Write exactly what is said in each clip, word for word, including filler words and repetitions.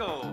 go!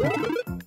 Woo!